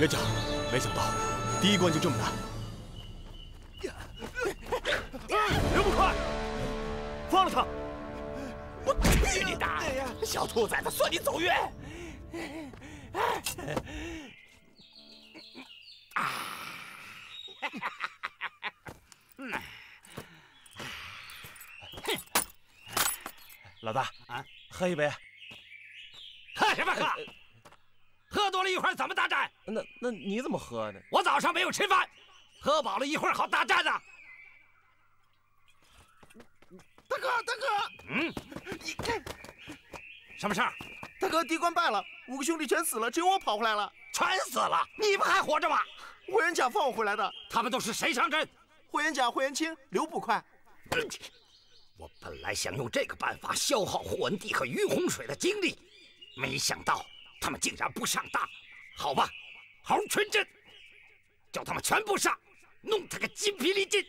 元甲，没想到第一关就这么难。 小兔崽子，算你走运！老大啊，喝一杯。喝什么喝？喝多了一会儿怎么大战？那你怎么喝呢？我早上没有吃饭，喝饱了一会儿好大战呢。大哥，大哥，嗯，你看。 什么事儿？大哥，第一关败了，五个兄弟全死了，只有我跑回来了。全死了，你们还活着吗？霍元甲放我回来的。他们都是谁上阵？霍元甲、霍元清、刘捕快。我本来想用这个办法消耗霍文帝和于洪水的精力，没想到他们竟然不上当。好吧，猴群阵，叫他们全部上，弄他个筋疲力尽。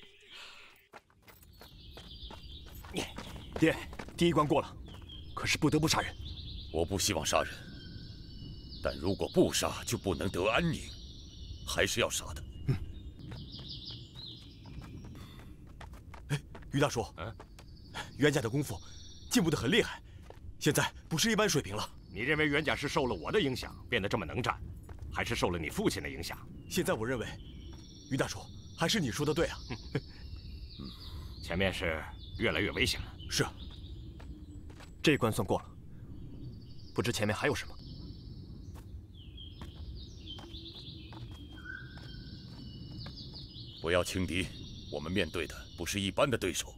爹，第一关过了。 可是不得不杀人，我不希望杀人，但如果不杀就不能得安宁，还是要杀的。嗯。哎，于大叔，嗯，袁甲的功夫进步得很厉害，现在不是一般水平了。你认为袁甲是受了我的影响变得这么能战，还是受了你父亲的影响？现在我认为，于大叔还是你说的对啊。嗯，前面是越来越危险了。是。 这一关算过了，不知前面还有什么。不要轻敌，我们面对的不是一般的对手。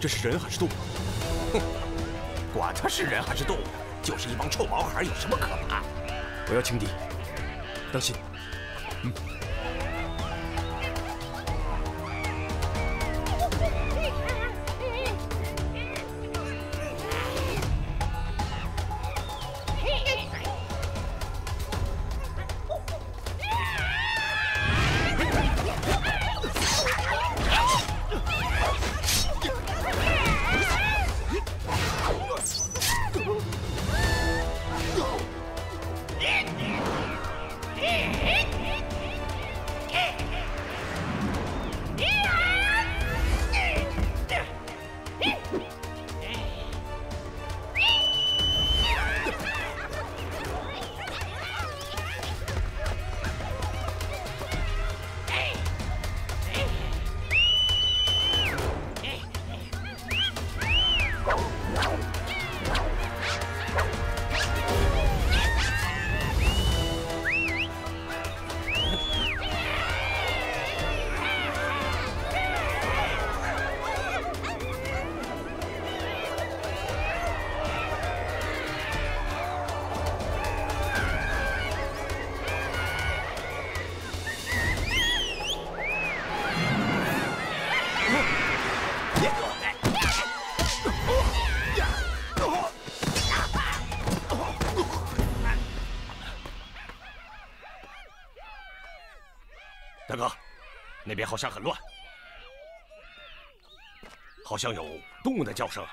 这是人还是动物？哼，管他是人还是动物，就是一帮臭毛孩，有什么可怕？我要轻敌，当心。嗯。大哥，那边好像很乱，好像有动物的叫声。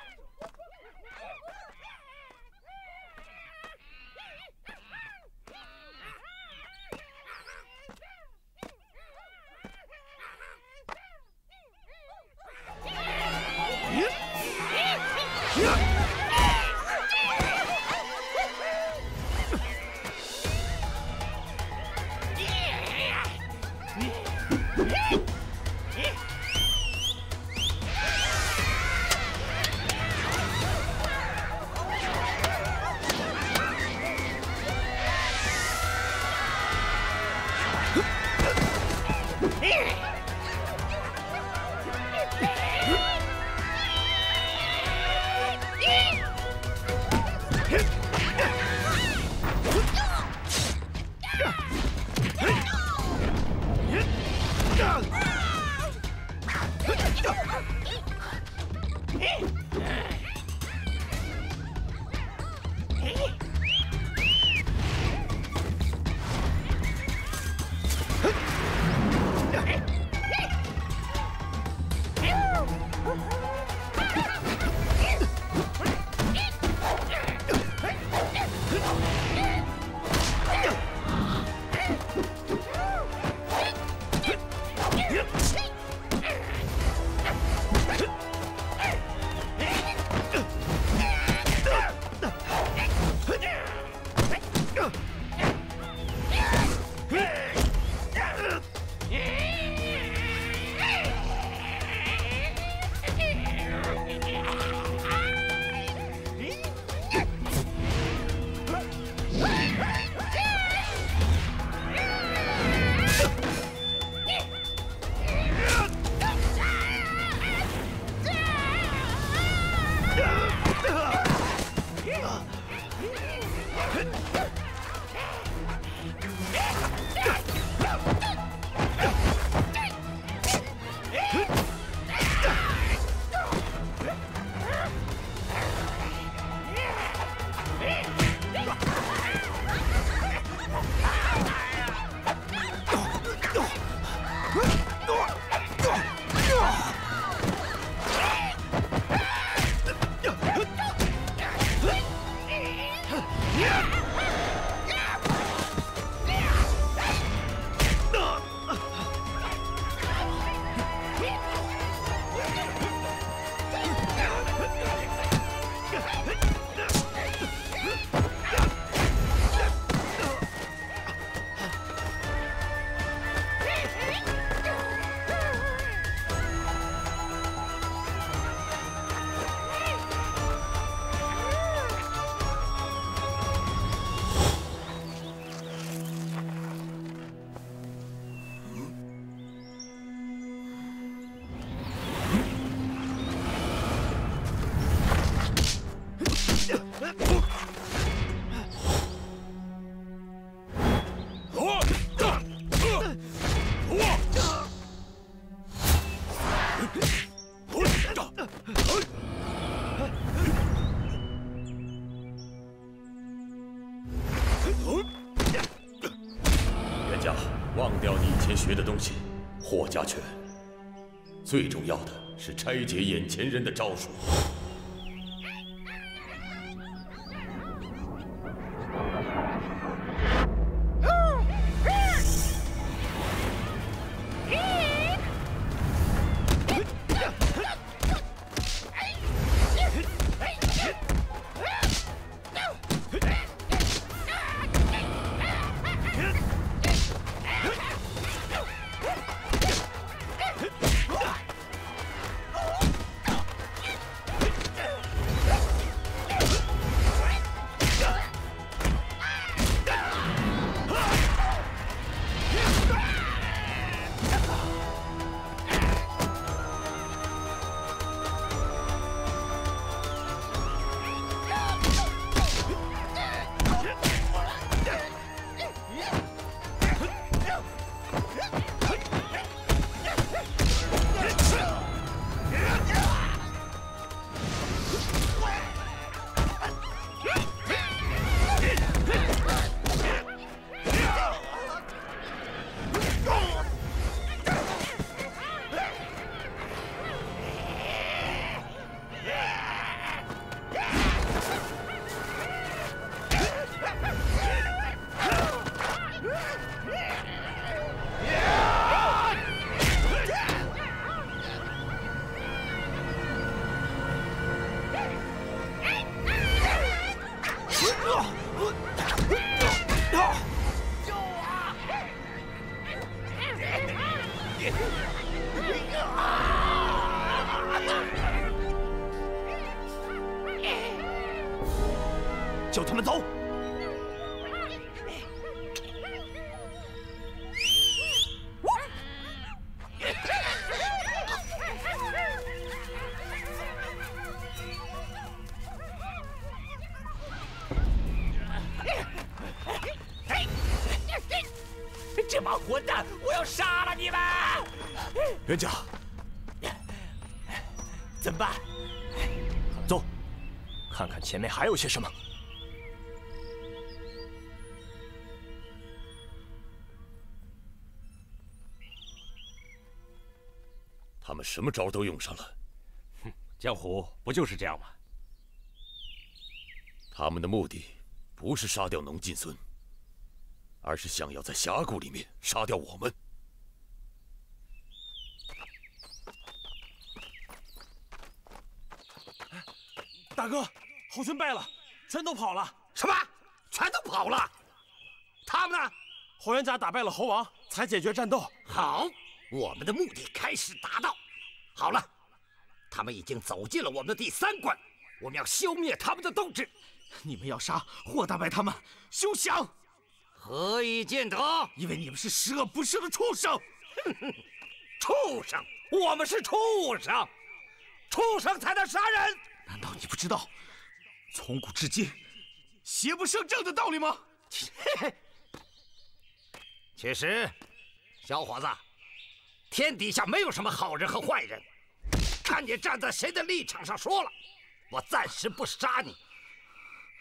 学的东西，霍家拳。最重要的是拆解眼前人的招数。叫他们走！这帮混蛋，我要杀了你们！元甲，怎么办？走，看看前面还有些什么。 他们什么招都用上了，哼，江湖不就是这样吗？他们的目的不是杀掉农进孙，而是想要在峡谷里面杀掉我们。大哥，郝群败了，全都跑了。什么？全都跑了？他们呢？侯元甲打败了侯王，才解决战斗。好。 我们的目的开始达到。好了，他们已经走进了我们的第三关，我们要消灭他们的斗志。你们要杀或打败他们，休想！何以见得？因为你们是十恶不赦的畜生！畜生！我们是畜生，畜生才能杀人。难道你不知道从古至今邪不胜正的道理吗？其实，小伙子。 天底下没有什么好人和坏人，看你站在谁的立场上说了。我暂时不杀你，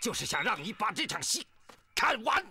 就是想让你把这场戏看完。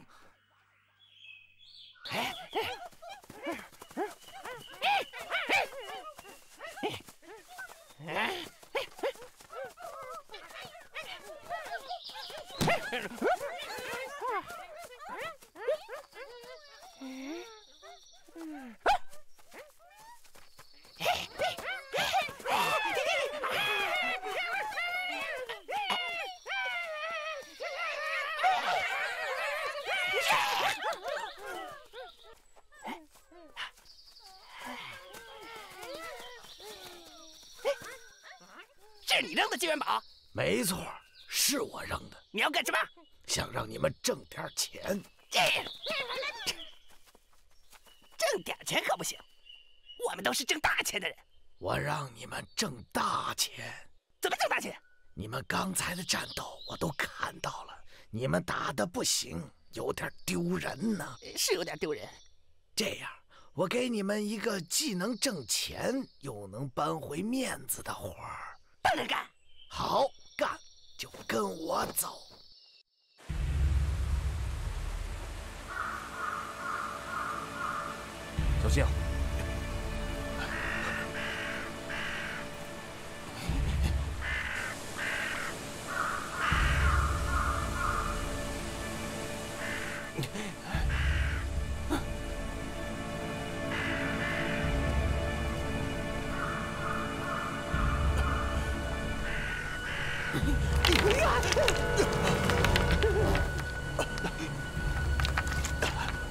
这是你扔的金元宝？没错，是我扔的。你要干什么？想让你们挣点钱。挣点钱可不行，我们都是挣大钱的人。我让你们挣大钱。怎么挣大钱？你们刚才的战斗我都看到了，你们打得不行。 有点丢人呢，是有点丢人。这样，我给你们一个既能挣钱又能扳回面子的活儿，不能干。好干，就跟我走。小心啊！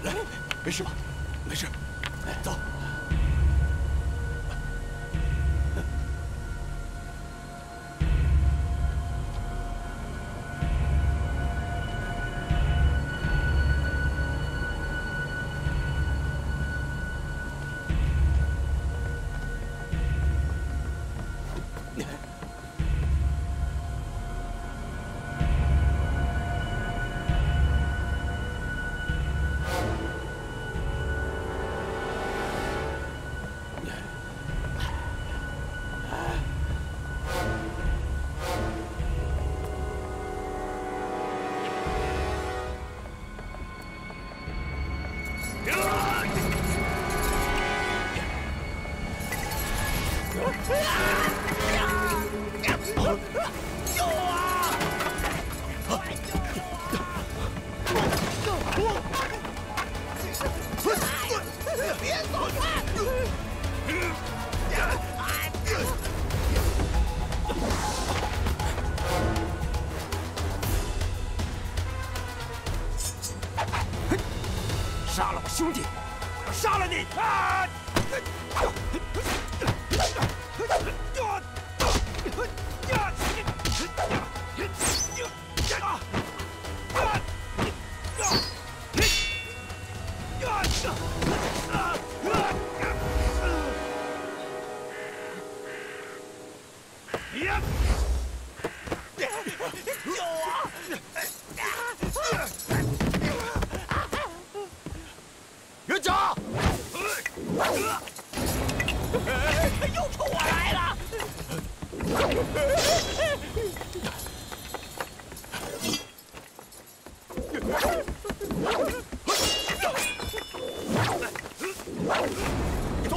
来，没事吧？没事，走。别走开！ 杀了我兄弟，我要杀了你！啊！别！救我！ 元甲，又冲我来了！走。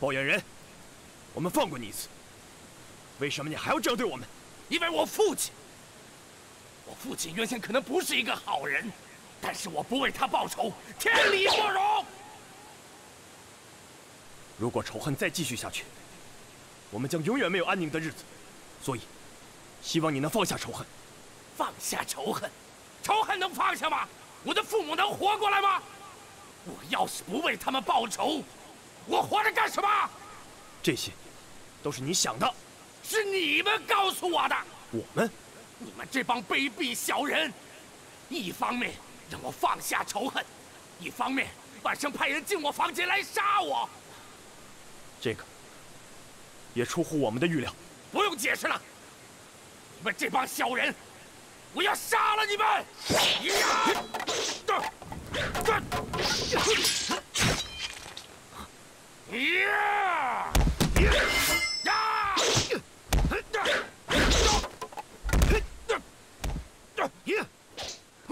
抱怨人，我们放过你一次，为什么你还要这样对我们？因为我父亲，原先可能不是一个好人，但是我不为他报仇，天理不容。如果仇恨再继续下去，我们将永远没有安宁的日子，所以，希望你能放下仇恨。放下仇恨，仇恨能放下吗？我的父母能活过来吗？我要是不为他们报仇。 我活着干什么？这些，都是你想的，是你们告诉我的。我们，你们这帮卑鄙小人，一方面让我放下仇恨，一方面晚上派人进我房间来杀我。这个，也出乎我们的预料。不用解释了，你们这帮小人，我要杀了你们！呀！呀！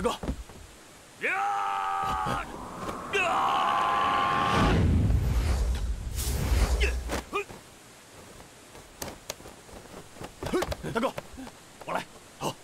大哥。大哥，我来。好。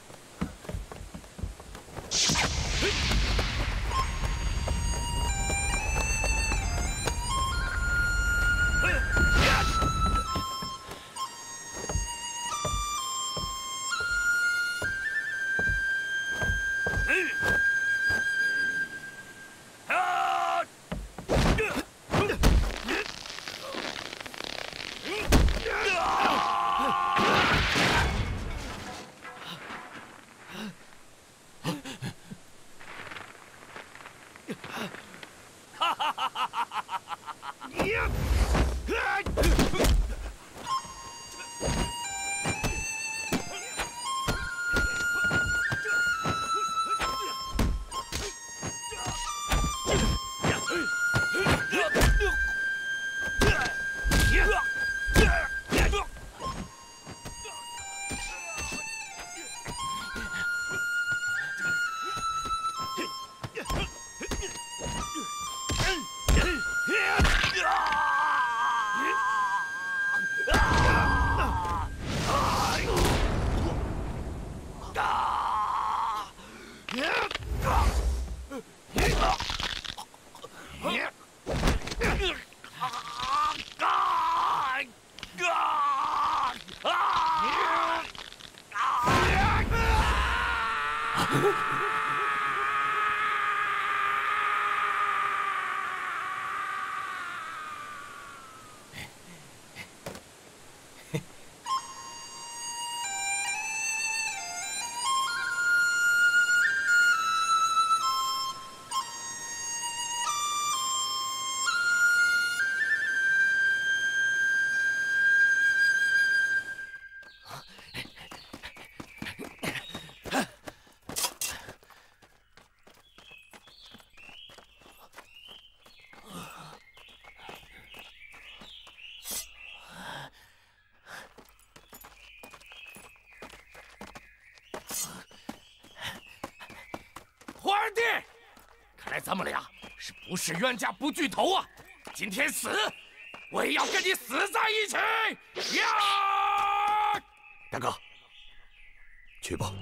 咱们俩是不是冤家不聚头啊？今天死，我也要跟你死在一起！呀，大哥，去吧。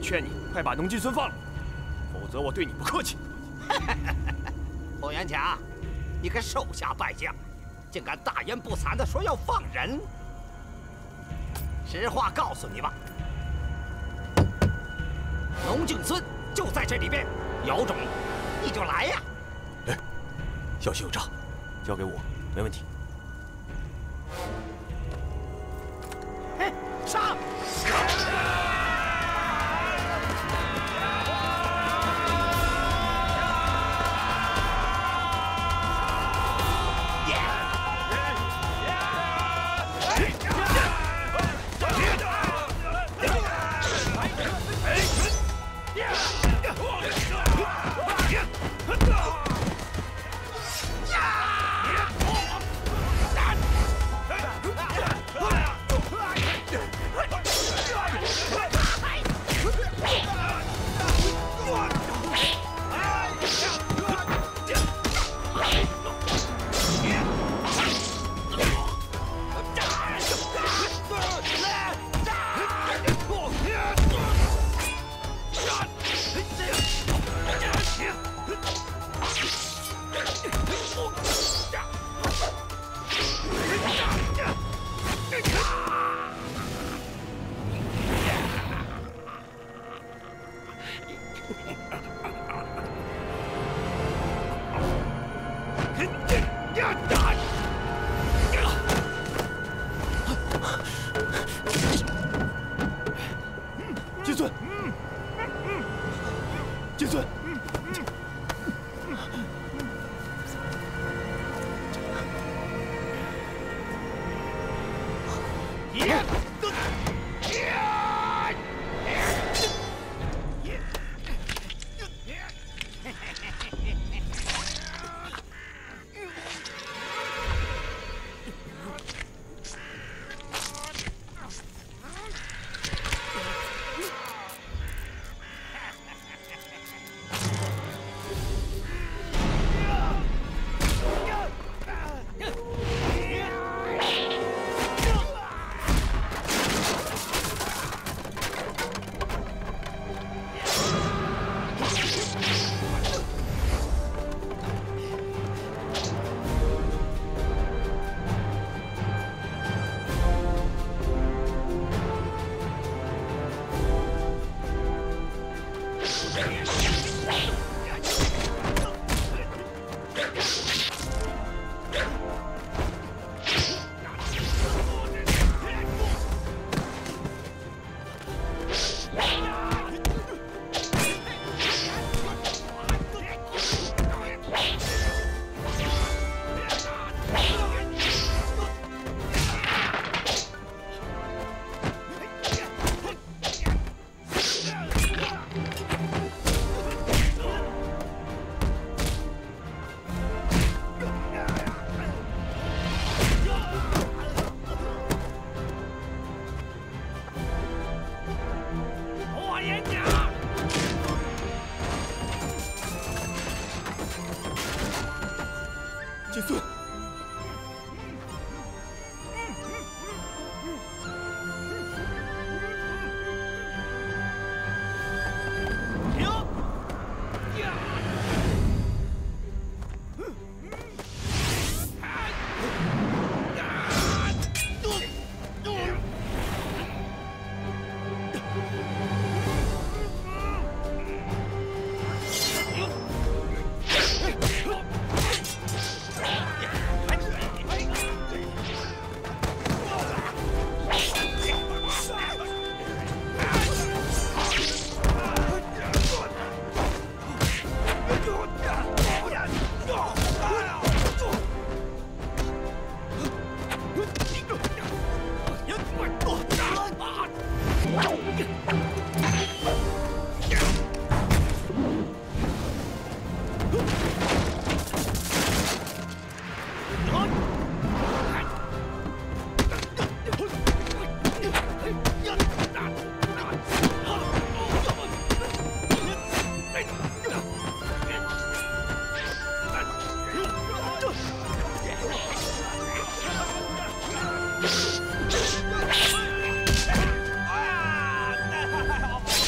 劝你快把农具村放了，否则我对你不客气。霍元甲，你个手下败将，竟敢大言不惭地说要放人！实话告诉你吧，农具村就在这里边，有种你就来呀！哎，消息有诈，交给我，没问题。 上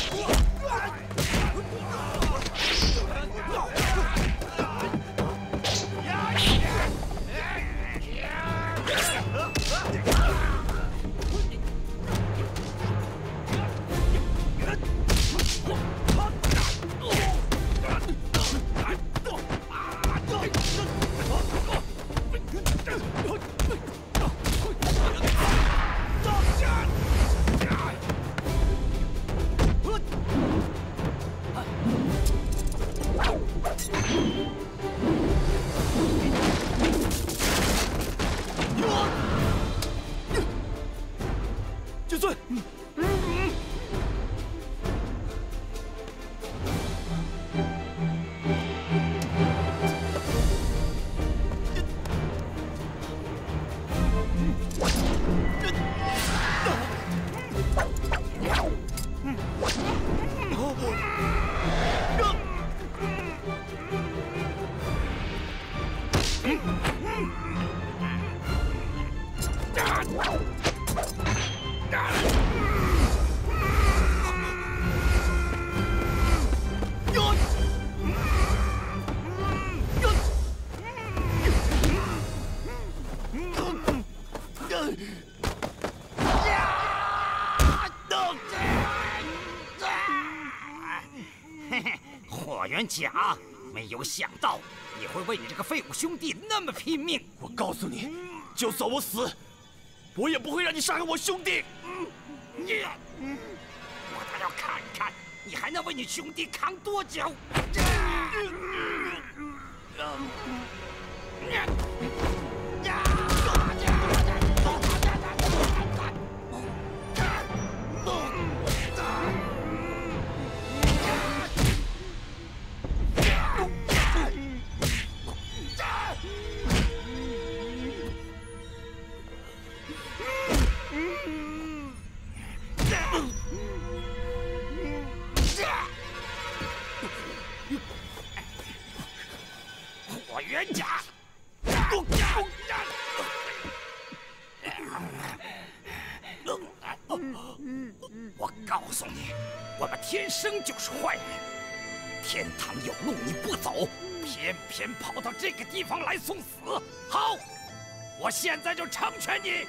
！What? 火元甲，没有想到你会为你这个废物兄弟那么拼命。我告诉你，就算我死，我也不会让你杀害我兄弟。我倒要看看你还能为你兄弟扛多久。我告诉你，我们天生就是坏人。天堂有路你不走，偏偏跑到这个地方来送死。好，我现在就成全你。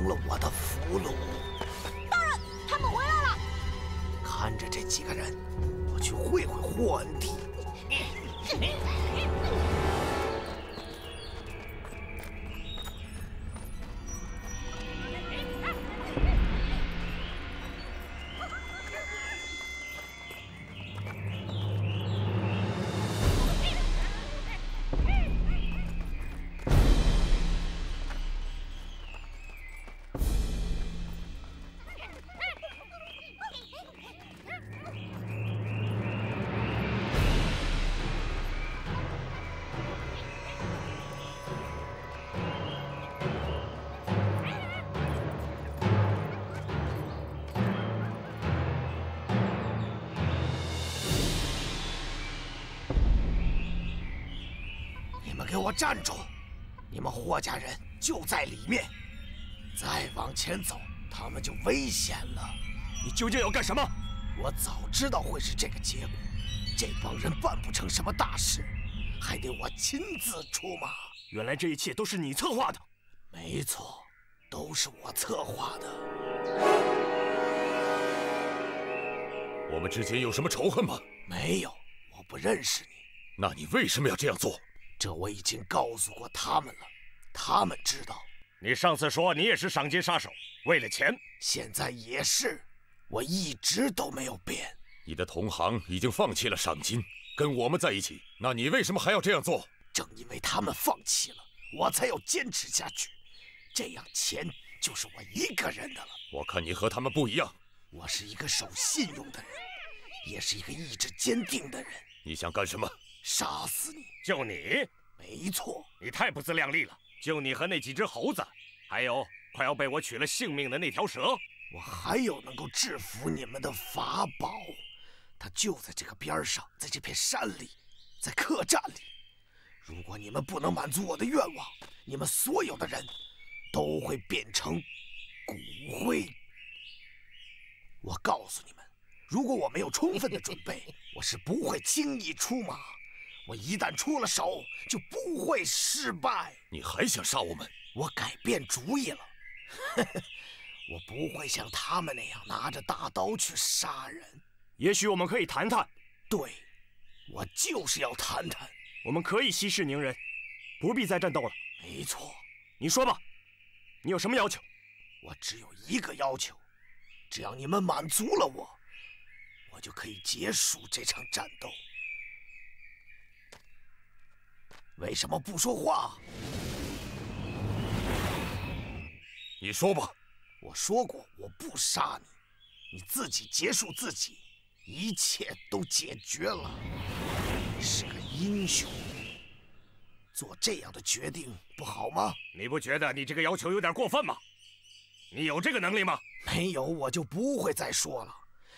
成了我的俘虏。大人，他们回来了。看着这几个人，我去会会霍恩迪。给我站住！你们霍家人就在里面，再往前走，他们就危险了。你究竟要干什么？我早知道会是这个结果，这帮人办不成什么大事，还得我亲自出马。原来这一切都是你策划的？没错，都是我策划的。我们之间有什么仇恨吗？没有，我不认识你。那你为什么要这样做？ 这我已经告诉过他们了，他们知道。你上次说你也是赏金杀手，为了钱，现在也是，我一直都没有变。你的同行已经放弃了赏金，跟我们在一起，那你为什么还要这样做？正因为他们放弃了，我才要坚持下去。这样钱就是我一个人的了。我看你和他们不一样，我是一个守信用的人，也是一个意志坚定的人。你想干什么？ 杀死你！就你？没错，你太不自量力了！就你和那几只猴子，还有快要被我取了性命的那条蛇，我还有能够制服你们的法宝，它就在这个边上，在这片山里，在客栈里。如果你们不能满足我的愿望，你们所有的人都会变成骨灰。我告诉你们，如果我没有充分的准备，我是不会轻易出马。 我一旦出了手，就不会失败。你还想杀我们？我改变主意了，我不会像他们那样拿着大刀去杀人。也许我们可以谈谈。对，我就是要谈谈。我们可以息事宁人，不必再战斗了。没错。你说吧，你有什么要求？我只有一个要求，只要你们满足了我，我就可以结束这场战斗。 为什么不说话？你说吧。我说过我不杀你，你自己结束自己，一切都解决了。你是个英雄，做这样的决定不好吗？你不觉得你这个要求有点过分吗？你有这个能力吗？没有，我就不会再说了。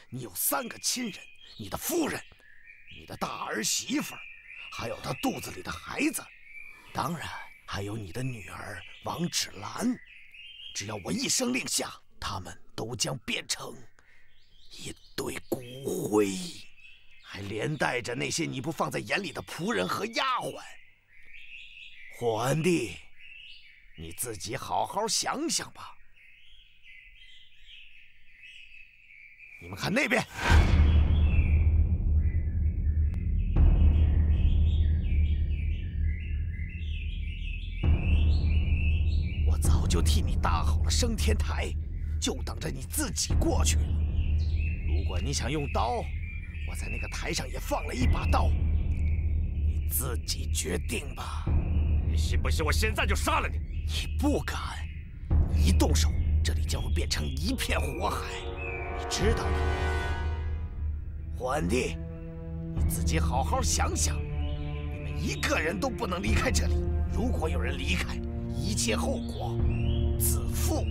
你有3个亲人，你的夫人，你的大儿媳妇。 还有他肚子里的孩子，当然还有你的女儿王芷兰。只要我一声令下，他们都将变成一堆骨灰，还连带着那些你不放在眼里的仆人和丫鬟。霍恩帝，你自己好好想想吧。你们看那边。 就替你搭好了升天台，就等着你自己过去了。如果你想用刀，我在那个台上也放了一把刀，你自己决定吧。你信不信我现在就杀了你？你不敢，你一动手，这里将会变成一片火海，你知道的。霍恩帝，你自己好好想想，你们一个人都不能离开这里。如果有人离开， 一切后果自负。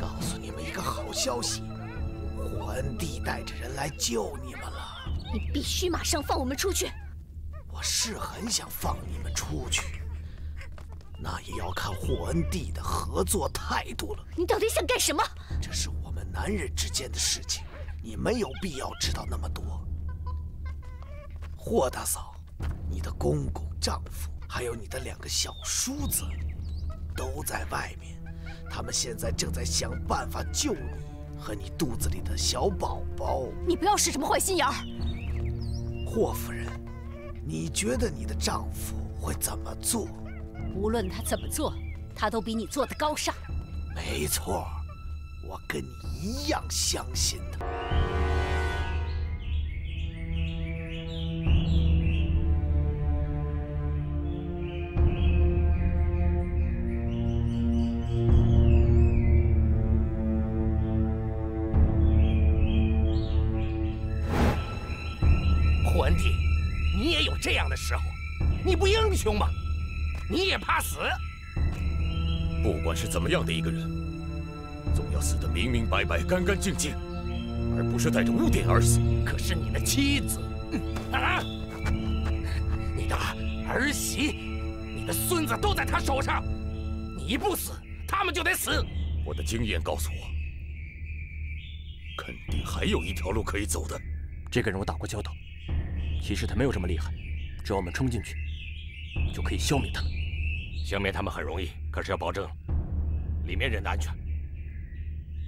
告诉你们一个好消息。 霍恩帝带着人来救你们了。你必须马上放我们出去。我是很想放你们出去，那也要看霍恩帝的合作态度了。你到底想干什么？这是我们男人之间的事情，你没有必要知道那么多。霍大嫂，你的公公、丈夫，还有你的2个小叔子，都在外面。 他们现在正在想办法救你和你肚子里的小宝宝。你不要使什么坏心眼儿，霍夫人，你觉得你的丈夫会怎么做？无论他怎么做，他都比你做得高尚。没错，我跟你一样相信他。这样的时候，你不英雄吗？你也怕死？不管是怎么样的一个人，总要死得明明白白、干干净净，而不是带着污点而死。可是你的妻子，你的儿媳、你的孙子都在他手上，你不死，他们就得死。我的经验告诉我，肯定还有一条路可以走的。这个人我打过交道，其实他没有这么厉害。 只要我们冲进去，就可以消灭他们。消灭他们很容易，可是要保证里面人的安全。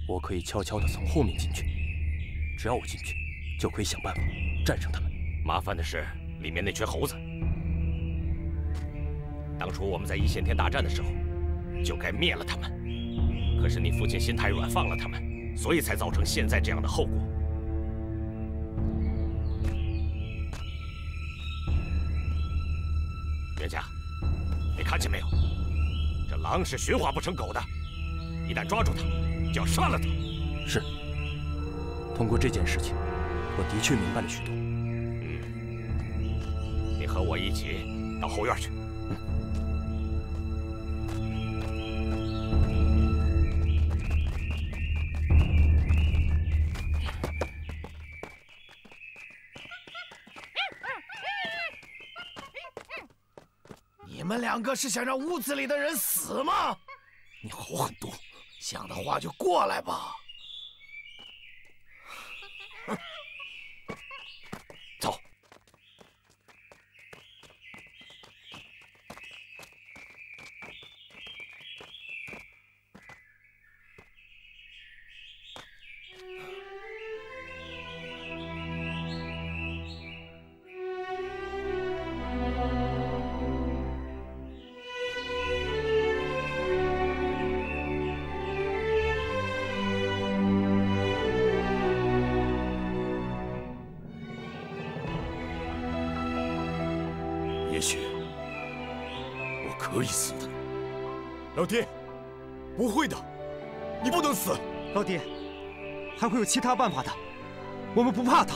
我可以悄悄地从后面进去，只要我进去，就可以想办法战胜他们。麻烦的是里面那群猴子。当初我们在一线天大战的时候，就该灭了他们。可是你父亲心太软，放了他们，所以才造成现在这样的后果。 袁家，你看见没有？这狼是驯化不成狗的，一旦抓住它，就要杀了它。是。通过这件事情，我的确明白了许多。嗯，你和我一起到后院去。 你们2个是想让屋子里的人死吗？你吼很多，想的话就过来吧。走。老爹，还会有其他办法的，我们不怕他。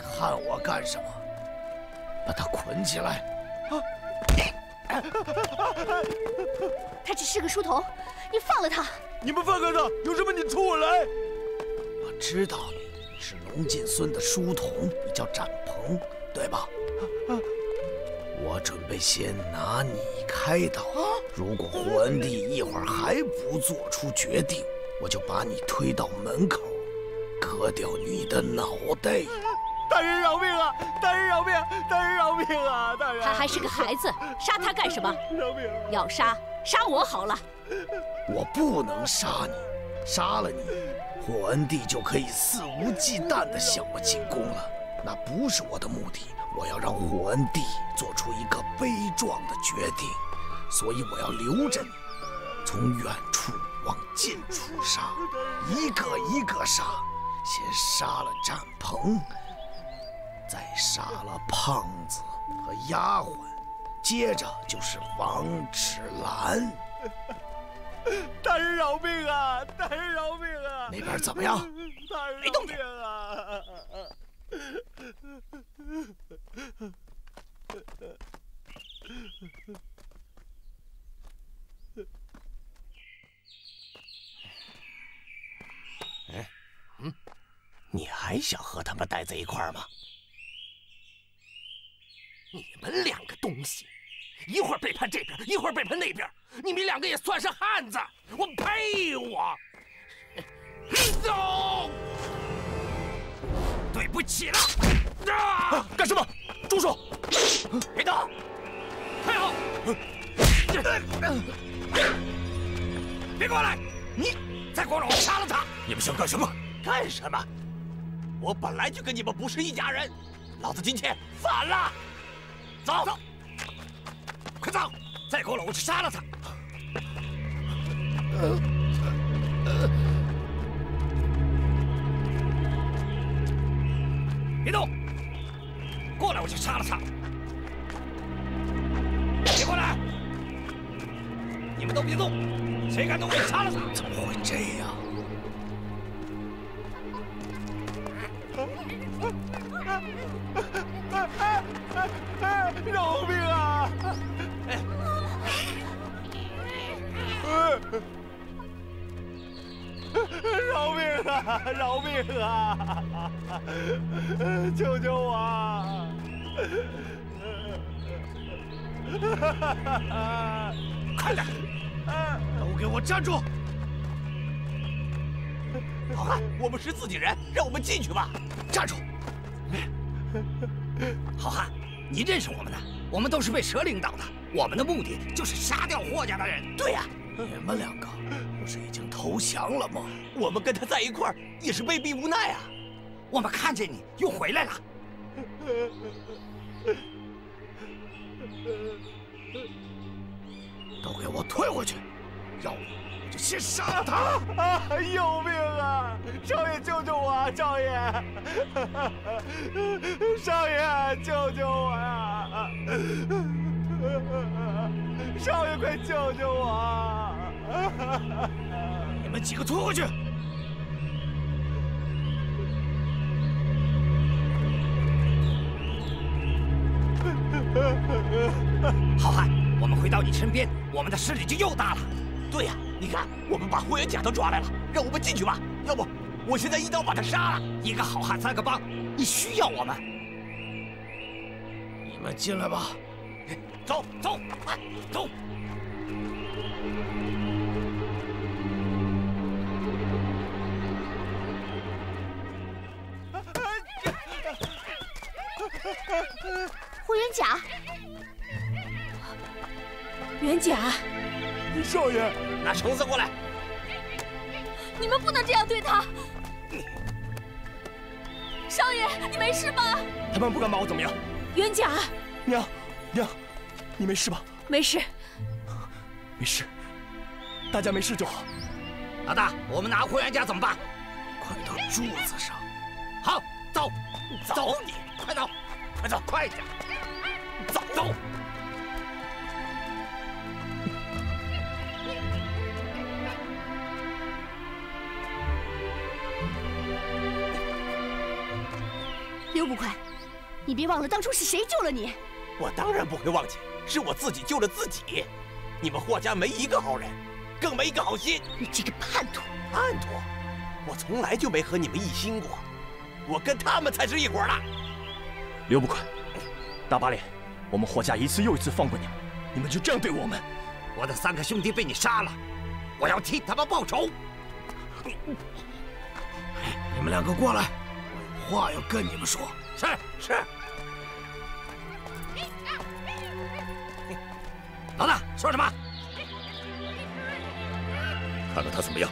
看我干什么？把他捆起来！他只是个书童，你放了他！ 你们放开他，有什么你冲我来！我知道你是龙进孙的书童，你叫展鹏，对吧？我准备先拿你开刀。如果霍恩帝一会儿还不做出决定，我就把你推到门口，割掉你的脑袋。大人饶命啊！大人饶命！大人饶命啊！大人！他还是个孩子，杀他干什么？饶命！要杀，杀我好了。 我不能杀你，杀了你，霍恩帝就可以肆无忌惮地向我进攻了。那不是我的目的，我要让霍恩帝做出一个悲壮的决定，所以我要留着你，从远处往近处杀，一个一个杀，先杀了展鹏，再杀了胖子和丫鬟，接着就是王芷兰。大人饶命啊！大人饶命啊！那边怎么样？没动静啊！哎，嗯，你还想和他们待在一块儿吗？你们两个东西！ 一会儿背叛这边，一会儿背叛那边，你们两个也算是汉子！我呸！我，走！对不起了！啊！干什么？住手！别动！太好！别过来！你再过来，我杀了他！你们想干什么？干什么？我本来就跟你们不是一家人，老子今天反了！走！走！ 快走！再过来，我去杀了他！别动！过来，我去杀了他！别过来！你们都别动！谁敢动我，杀了他！怎么会这样？饶命啊！ 饶命啊！饶命啊！救救我！快点，都给我站住！好汉，我们是自己人，让我们进去吧。站住！好汉，你认识我们的？我们都是被蛇领导的。 我们的目的就是杀掉霍家的人。对呀，你们两个不是已经投降了吗？我们跟他在一块儿也是被逼无奈啊。我们看见你又回来了。都给我退回去，要不我就先杀了他！啊！有命啊！少爷救救我啊！少爷，少爷救救我呀！ 少爷，快救救我啊！你们几个退回去！好汉，我们回到你身边，我们的势力就又大了。对呀，你看，我们把霍元甲都抓来了，让我们进去吧。要不，我现在一刀把他杀了。一个好汉三个帮，你需要我们。你们进来吧。 走走，快走！霍元甲，元甲，少爷，拿绳子过来！你们不能这样对他！少爷，你没事吧？他们不敢把我怎么样。元甲，娘，娘。 你没事吧？没事，没事，大家没事就好。老大，我们拿霍元甲怎么办？快到柱子上。好，走，走你，快走，快走，快点，走走。刘捕快，你别忘了当初是谁救了你。我当然不会忘记。 是我自己救了自己，你们霍家没一个好人，更没一个好心。你这个叛徒！叛徒！我从来就没和你们一心过，我跟他们才是一伙的。刘捕快，大八脸，我们霍家一次又一次放过你们，你们就这样对我们？我的三个兄弟被你杀了，我要替他们报仇。你们两个过来，我有话要跟你们说。是是。 老大说什么？看看他怎么样。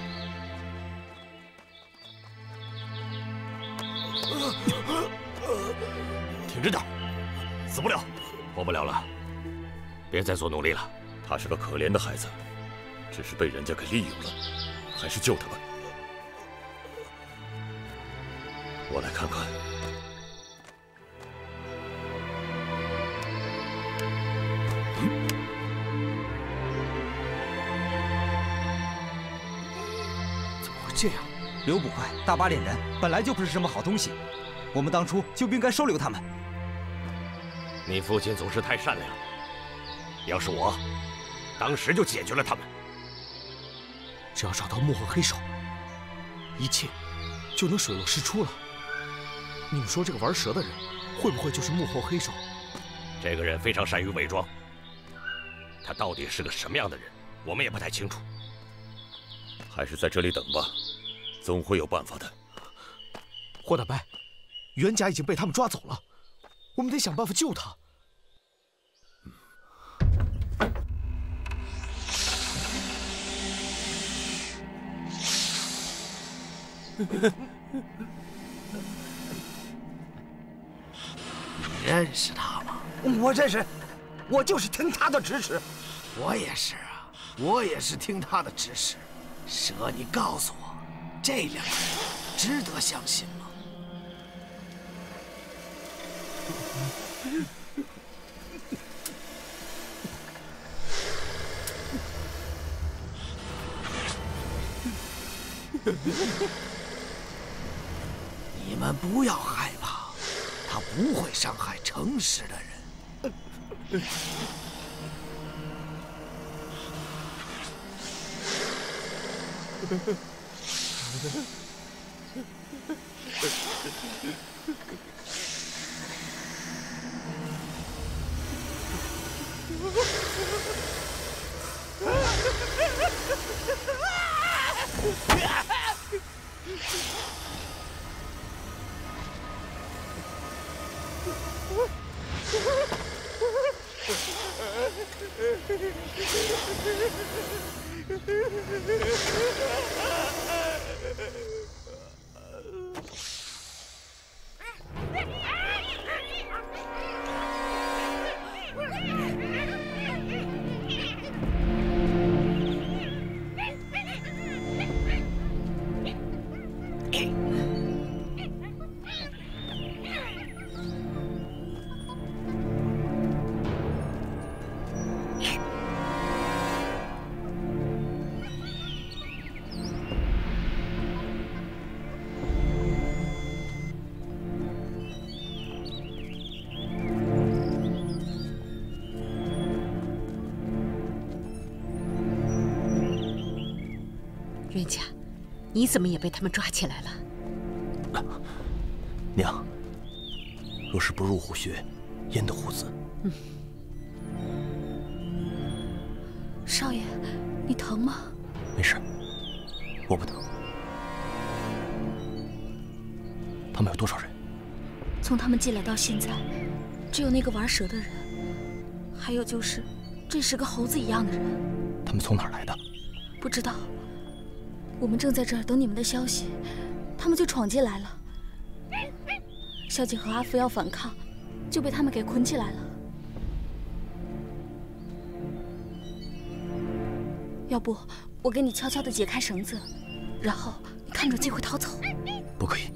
挺着点，死不了，活不了了。别再做努力了。他是个可怜的孩子，只是被人家给利用了，还是救他吧。我来看看。这样，刘捕快、大巴脸人本来就不是什么好东西，我们当初就不应该收留他们。你父亲总是太善良，要是我，当时就解决了他们。只要找到幕后黑手，一切就能水落石出了。你们说这个玩蛇的人，会不会就是幕后黑手？这个人非常善于伪装，他到底是个什么样的人，我们也不太清楚。 还是在这里等吧，总会有办法的。霍大伯，袁甲已经被他们抓走了，我们得想办法救他。你认识他吗？我认识，我就是听他的指使。我也是啊，我也是听他的指使。 蛇，你告诉我，这两个人值得相信吗？你们不要害怕，他不会伤害诚实的人。 袁家，你怎么也被他们抓起来了？娘，若是不入虎穴，焉得虎子？嗯。少爷，你疼吗？没事，我不疼。他们有多少人？从他们进来到现在，只有那个玩蛇的人，还有就是这是个猴子一样的人。他们从哪儿来的？不知道。 我们正在这儿等你们的消息，他们就闯进来了。小姐和阿福要反抗，就被他们给捆起来了。要不我给你悄悄地解开绳子，然后你看准机会逃走。不可以，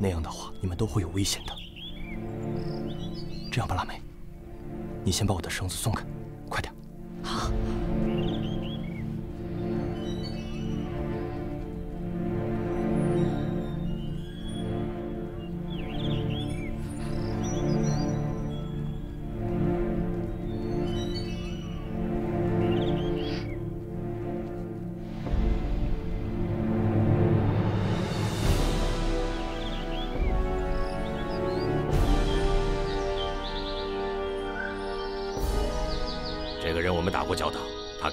那样的话你们都会有危险的。这样吧，腊梅，你先把我的绳子松开，快点。好。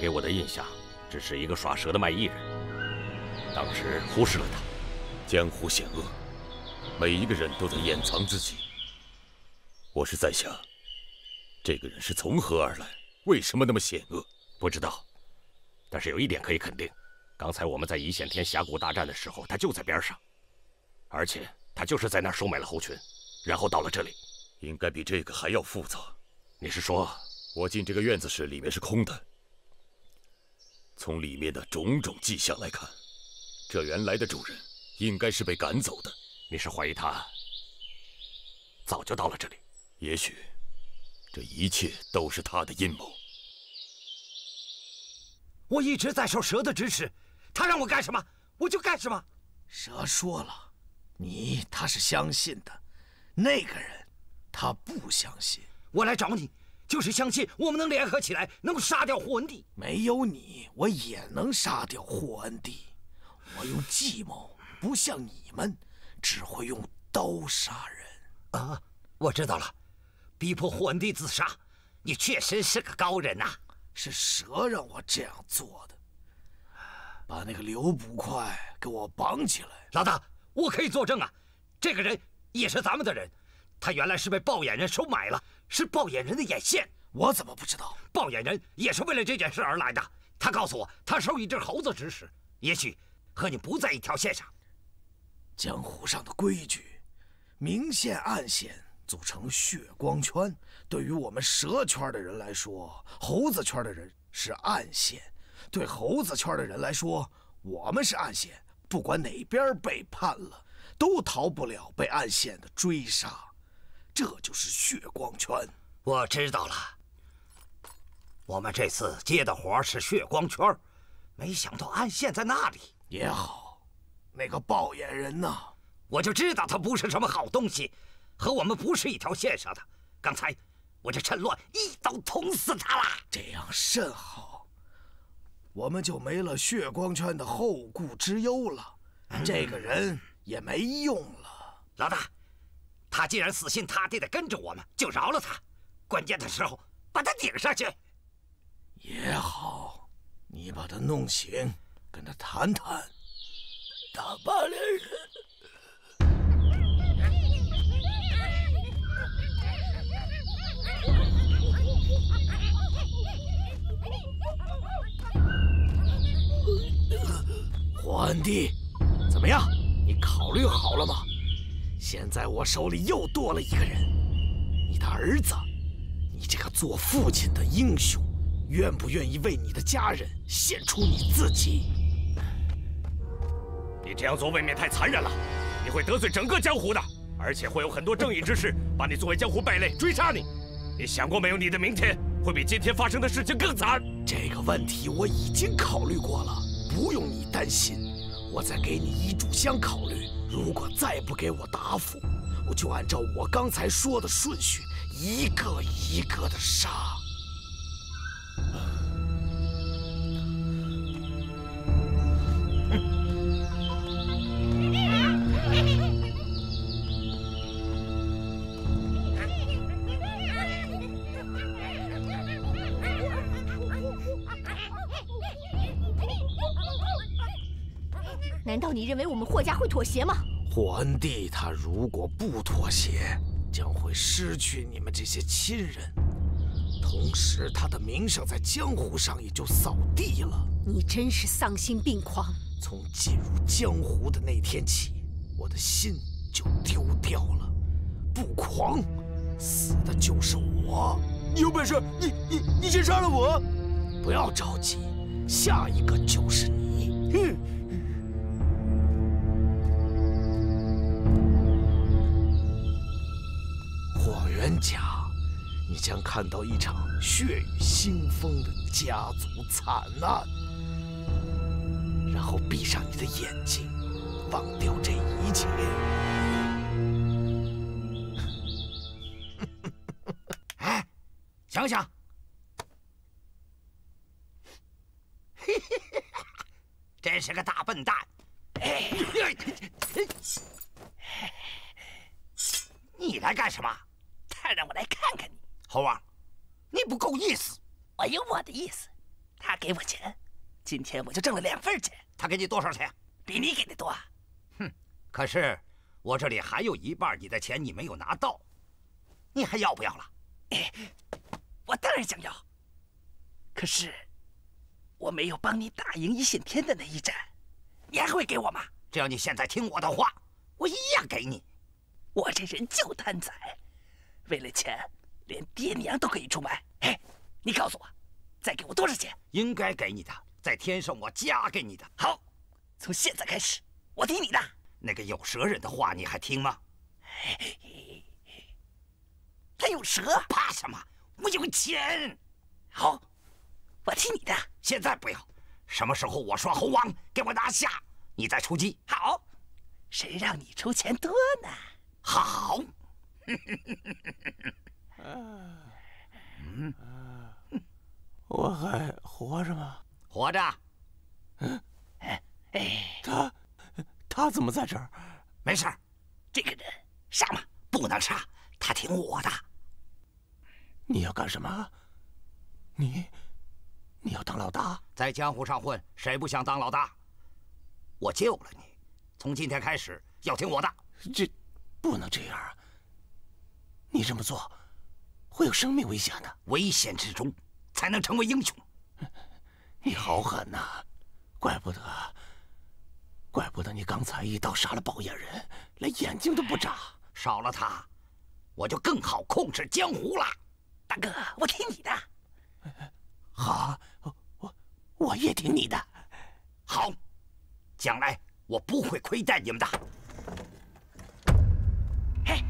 给我的印象，只是一个耍蛇的卖艺人。当时忽视了他。江湖险恶，每一个人都在掩藏自己。我是在想，这个人是从何而来？为什么那么险恶？不知道。但是有一点可以肯定，刚才我们在一线天峡谷大战的时候，他就在边上，而且他就是在那儿收买了猴群，然后到了这里。应该比这个还要复杂。你是说，我进这个院子时，里面是空的？ 从里面的种种迹象来看，这原来的主人应该是被赶走的。你是怀疑他早就到了这里？也许，这一切都是他的阴谋。我一直在受蛇的指使，他让我干什么，我就干什么。蛇说了，你他是相信的，那个人他不相信。我来找你，就是相信我们能联合起来，能够杀掉霍恩帝。没有你，我也能杀掉霍恩帝。我用计谋，不像你们只会用刀杀人。啊，我知道了，逼迫霍恩帝自杀，你确实是个高人呐、啊。 是蛇让我这样做的，把那个刘捕快给我绑起来。老大，我可以作证啊，这个人也是咱们的人，他原来是被豹眼人收买了，是豹眼人的眼线。我怎么不知道？豹眼人也是为了这件事而来的。他告诉我，他受一只猴子指使，也许和你不在一条线上。江湖上的规矩，明线暗线。 组成血光圈，对于我们蛇圈的人来说，猴子圈的人是暗线；对猴子圈的人来说，我们是暗线。不管哪边背叛了，都逃不了被暗线的追杀。这就是血光圈。我知道了。我们这次接的活是血光圈，没想到暗线在那里。也好，那个豹眼人呢？我就知道他不是什么好东西。 和我们不是一条线上的。刚才我就趁乱一刀捅死他了。这样甚好，我们就没了血光圈的后顾之忧了。这个人也没用了。老大，他既然死心塌地地跟着我们，就饶了他。关键的时候把他顶上去也好。你把他弄醒，跟他谈谈。大巴脸人。 霍恩帝，怎么样？你考虑好了吗？现在我手里又多了一个人，你的儿子。你这个做父亲的英雄，愿不愿意为你的家人献出你自己？你这样做未免太残忍了，你会得罪整个江湖的，而且会有很多正义之士把你作为江湖败类追杀你。你想过没有？你的明天会比今天发生的事情更惨。这个问题我已经考虑过了。 不用你担心，我再给你一炷香考虑。如果再不给我答复，我就按照我刚才说的顺序，一个一个的杀。难道你认为我们霍家会妥协吗？霍恩帝他如果不妥协，将会失去你们这些亲人，同时他的名声在江湖上也就扫地了。你真是丧心病狂！从进入江湖的那天起，我的心就丢掉了。不狂，死的就是我。你有本事，你先杀了我！不要着急，下一个就是你。哼。 人家，你将看到一场血雨腥风的家族惨案，然后闭上你的眼睛，忘掉这一切。哎，想想，真是个大笨蛋！哎，你来干什么？ 让我来看看你，猴王，你不够意思。我有我的意思。他给我钱，今天我就挣了2份钱。他给你多少钱？比你给的多。哼！可是我这里还有一半你的钱，你没有拿到，你还要不要了？我当然想要。可是我没有帮你打赢一线天的那一战，你还会给我吗？只要你现在听我的话，我一样给你。我这人就贪财。 为了钱，连爹娘都可以出卖。哎，你告诉我，再给我多少钱？应该给你的，在天上我加给你的。好，从现在开始，我听你的。那个有蛇人的话，你还听吗？他有蛇，怕什么？我有钱。好，我听你的。现在不要，什么时候我说猴王给我拿下，你再出击。好，谁让你出钱多呢？好。我还活着吗？活着。嗯，哎，他怎么在这儿？没事，这个人杀嘛，不能杀，他听我的。你要干什么？你要当老大？在江湖上混，谁不想当老大？我救了你，从今天开始要听我的。这不能这样啊！你这么做会有生命危险的。危险之中才能成为英雄。你好狠呐、啊！怪不得你刚才一刀杀了保眼人，连眼睛都不眨。少了他，我就更好控制江湖了。大哥，我听你的。好，我也听你的。好。 将来我不会亏待你们的。嘿，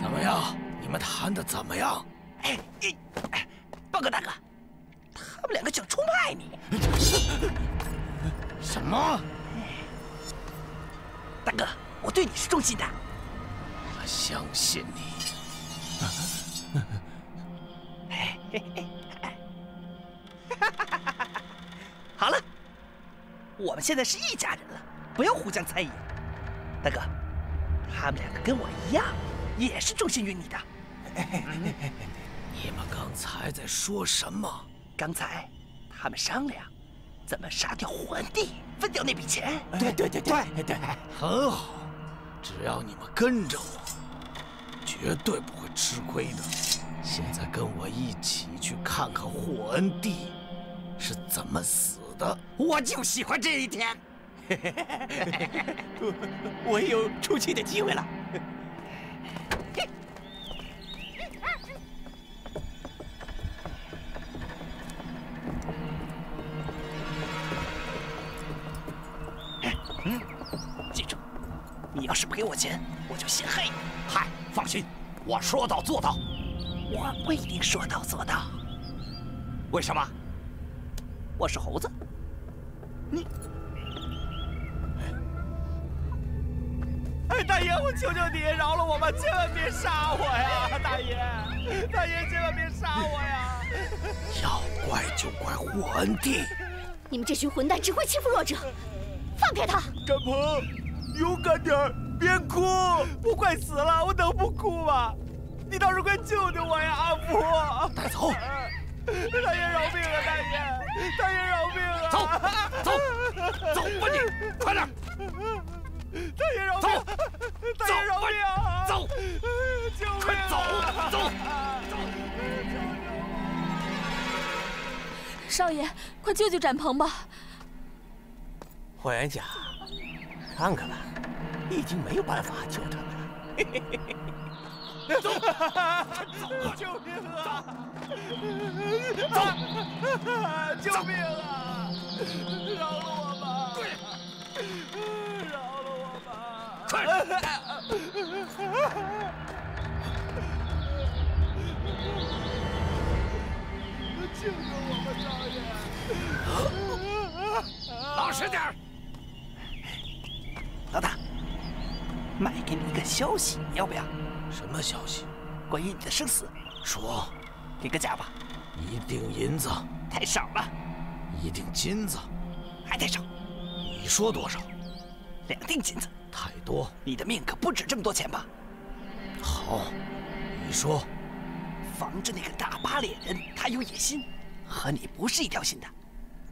怎么样？你们谈的怎么样？哎，报告大哥，他们两个想出卖你。什么？大哥，我对你是忠心的。我相信你。哎嘿嘿。 好了，我们现在是一家人了，不要互相猜疑。大哥，他们两个跟我一样，也是忠心于你的。你们刚才在说什么？刚才他们商量怎么杀掉皇帝，分掉那笔钱。对，很好，只要你们跟着我，绝对不会吃亏的。现在跟我一起去看看霍恩帝是怎么死。 我就喜欢这一天，我也有出去的机会了。嗯，记住，你要是不给我钱，我就陷害你。嗨，放心，我说到做到。我不一定说到做到。为什么？ 我是猴子，你……哎，大爷，我求求你饶了我吧，千万别杀我呀，大爷！大爷，千万别杀我呀！要怪就怪霍恩帝，你们这群混蛋只会欺负弱者，放开他！展鹏，勇敢点，别哭！我快死了，我能不哭吗？你倒是快救救我呀，阿婆！带走。 大爷饶命啊！大爷，大爷饶命啊！走，吧你，快点！大爷饶命！大爷饶命啊！走，救命！快走！少爷，快救救展鹏吧！霍元甲，看看吧，你已经没有办法救他们了。嘿嘿嘿嘿。 走！救命啊！走！救命啊！饶了我吧！饶了我吧！快！救救我吧，少爷！老实点儿，老大，卖给你一个消息，你要不要？ 什么消息？关于你的生死。说，给个价吧。一锭银子。太少了。一锭金子。还太少。你说多少？2锭金子。太多。你的命可不止这么多钱吧？好，你说。防着那个大八脸人，他有野心，和你不是一条心的。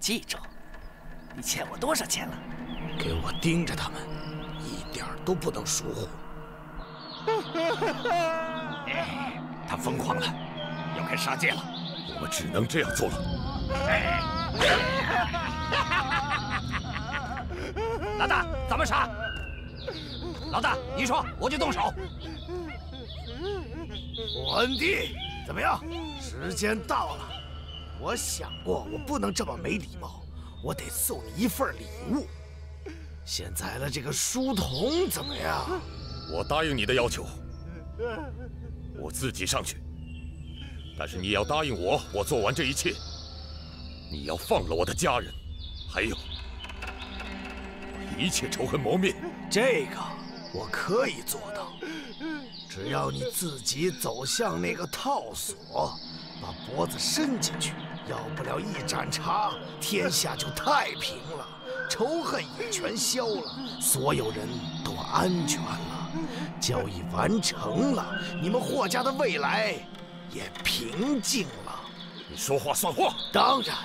记住，你欠我多少钱了？给我盯着他们，一点都不能疏忽。 哎，他疯狂了，要开杀戒了，我们只能这样做了。哎，老大，咱们杀！老大，你说我就动手。我恩帝，怎么样？时间到了。我想过，我不能这么没礼貌，我得送你一份礼物。现在的这个书童怎么样？ 我答应你的要求，我自己上去。但是你要答应我，我做完这一切。你要放了我的家人，还有我一切仇恨谋面，这个我可以做到。只要你自己走向那个套索，把脖子伸进去，要不了一盏茶，天下就太平了，仇恨也全消了，所有人都安全了，交易完成了，你们霍家的未来也平静了。 你说话算话，当然，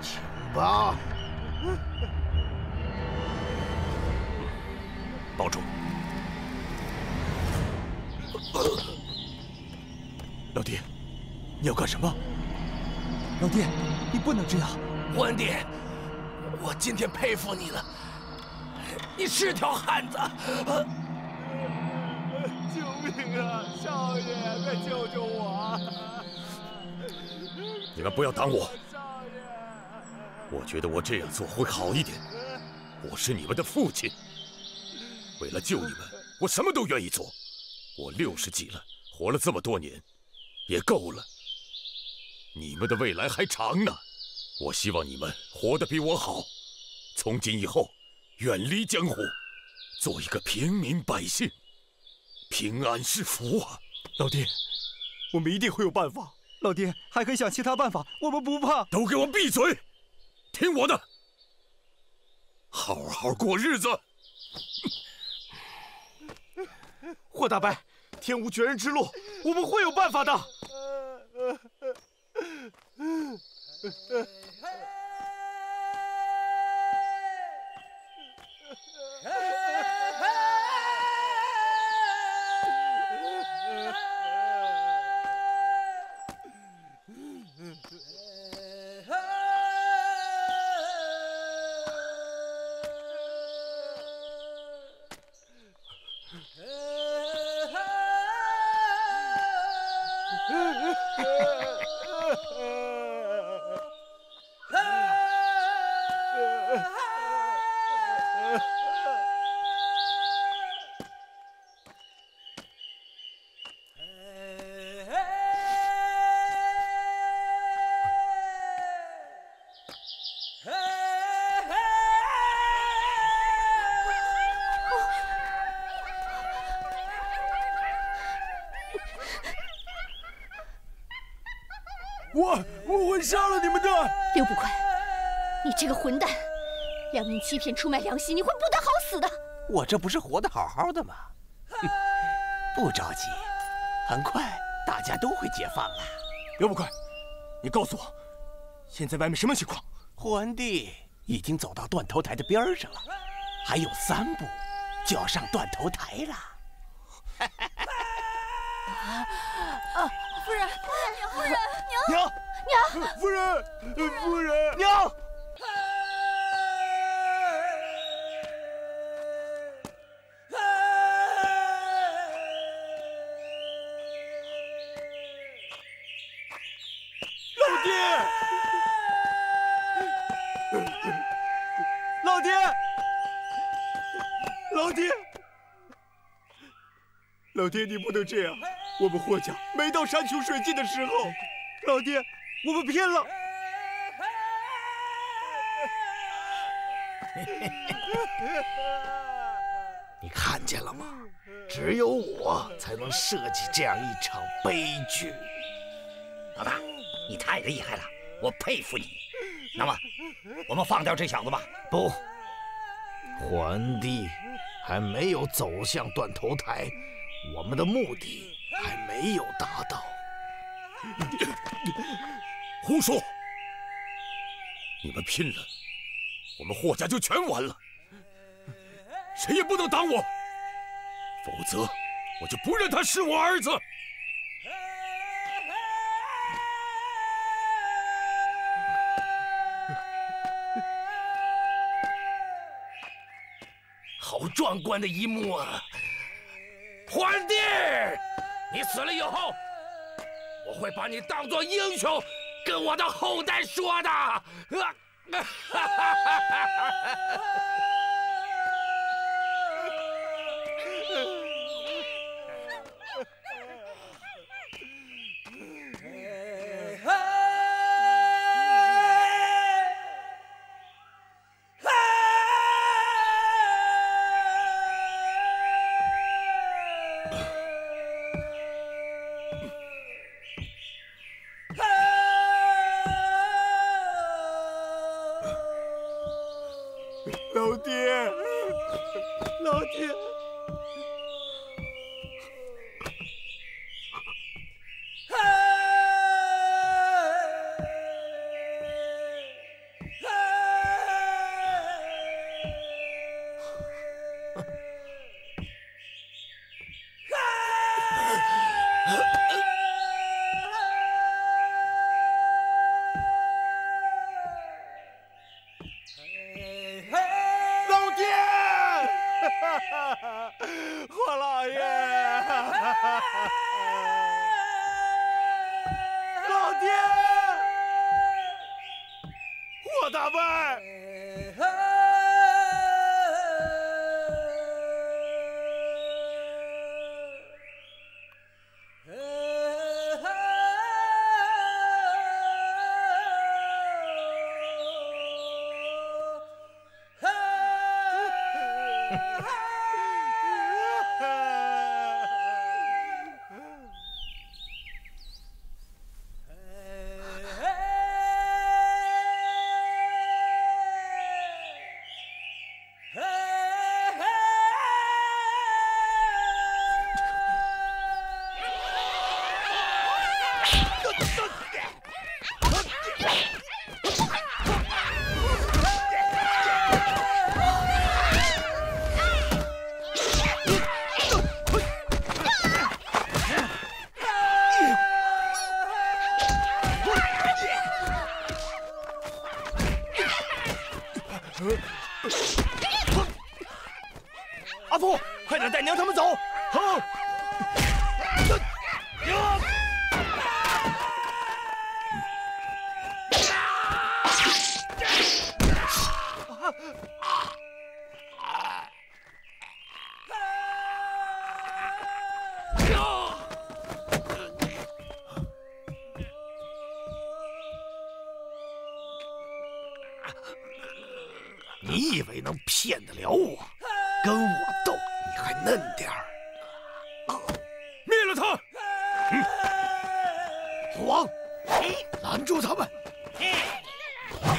请吧。保重，老爹，你要干什么？老爹，你不能这样。胡恩典，我今天佩服你了，你是条汉子。救命啊，少爷，快救救我！ 你们不要挡我，我觉得我这样做会好一点。我是你们的父亲，为了救你们，我什么都愿意做。我60几了，活了这么多年，也够了。你们的未来还长呢，我希望你们活得比我好。从今以后，远离江湖，做一个平民百姓，平安是福啊！老爹，我们一定会有办法。 老爹还可以想其他办法，我们不怕。都给我闭嘴，听我的，好好过日子。霍大伯，天无绝人之路，我们会有办法的。我会杀了你们的！刘捕快，你这个混蛋，良民欺骗，出卖良心，你会不得好死的！我这不是活得好好的吗？不着急，很快大家都会解放了。刘捕快，你告诉我，现在外面什么情况？霍恩帝已经走到断头台的边上了，还有3步就要上断头台了。啊！夫人，夫人。 娘，娘，夫人，夫人，娘。老爹，老爹，老爹，老爹，你不能这样！我们霍家没到山穷水尽的时候。 老爹，我们拼了！你看见了吗？只有我才能设计这样一场悲剧。老大，你太厉害了，我佩服你。那么，我们放掉这小子吧。不，霍恩帝还没有走向断头台，我们的目的还没有达到。 胡说！你们拼了，我们霍家就全完了，谁也不能挡我，否则我就不认他是我儿子。好壮观的一幕啊！皇帝，你死了以后。 我会把你当作英雄，跟我的后代说的。老爹，霍老爷，老爹，霍大伯。 你以为能骗得了我？跟我斗，你还嫩点儿！灭了他！虎王，拦住他们！快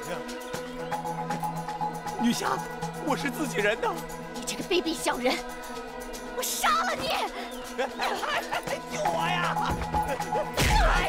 走！快走！ 女侠，我是自己人呐！你这个卑鄙小人，我杀了你！救我呀！哎呀！